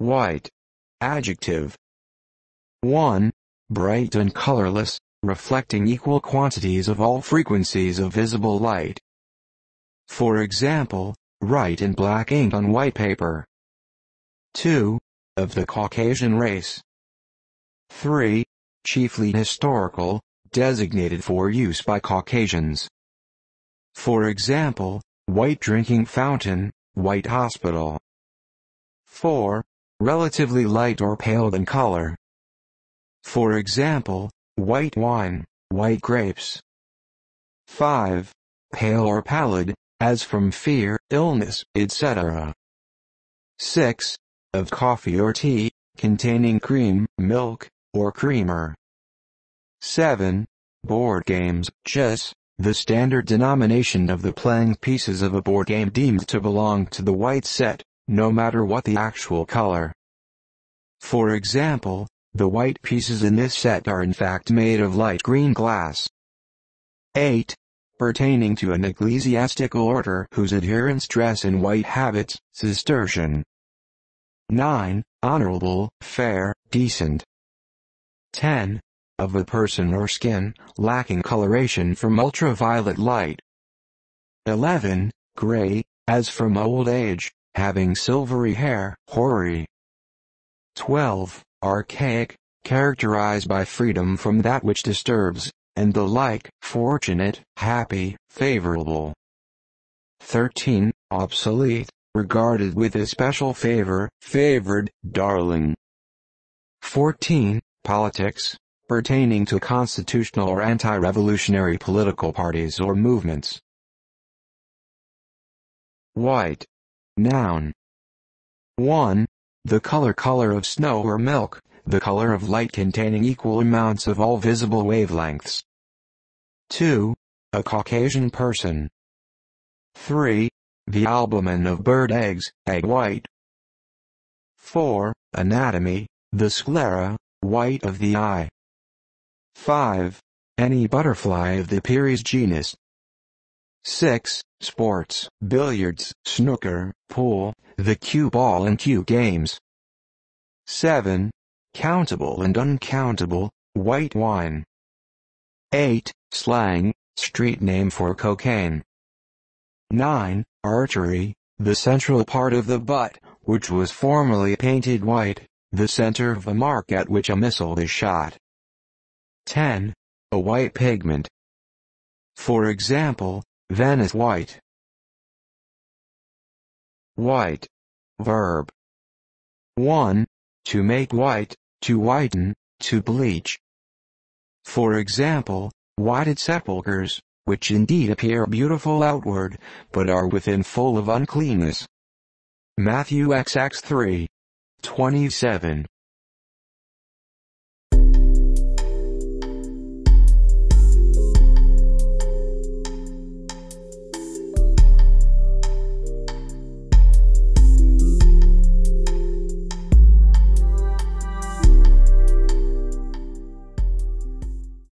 White. Adjective. 1. Bright and colorless, reflecting equal quantities of all frequencies of visible light. For example, write in black ink on white paper. 2. Of the Caucasian race. 3. Chiefly historical, designated for use by Caucasians. For example, white drinking fountain, white hospital. 4. Relatively light or pale in color. For example, white wine, white grapes. 5. Pale or pallid, as from fear, illness, etc. 6. Of coffee or tea, containing cream, milk, or creamer. 7. Board games, chess, the standard denomination of the playing pieces of a board game deemed to belong to the white set, no matter what the actual color. For example, the white pieces in this set are in fact made of light green glass. 8. Pertaining to an ecclesiastical order whose adherents dress in white habits, Cistercian. 9. Honorable, fair, decent. 10. Of a person or skin, lacking coloration from ultraviolet light. 11. Gray, as from old age, having silvery hair, hoary. 12. Archaic, characterized by freedom from that which disturbs, and the like, fortunate, happy, favorable. 13. Obsolete, regarded with especial favor, favored, darling. 14. Politics, pertaining to constitutional or anti-revolutionary political parties or movements. White. Noun. 1. The color of snow or milk, the color of light containing equal amounts of all visible wavelengths. 2. A Caucasian person. 3. The albumen of bird eggs, egg white. 4. Anatomy, the sclera, white of the eye. 5. Any butterfly of the Peres genus. 6. Sports, billiards, snooker, pool, the cue ball and cue games. 7. Countable and uncountable, white wine. 8. Slang, street name for cocaine. 9. Artery, the central part of the butt, which was formerly painted white, the center of a mark at which a missile is shot. 10. A white pigment. For example, Venice white. White. Verb. 1. To make white, to whiten, to bleach. For example, whited sepulchres, which indeed appear beautiful outward, but are within full of uncleanness. Matthew xx 3:27.